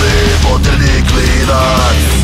Byli podlí klínac.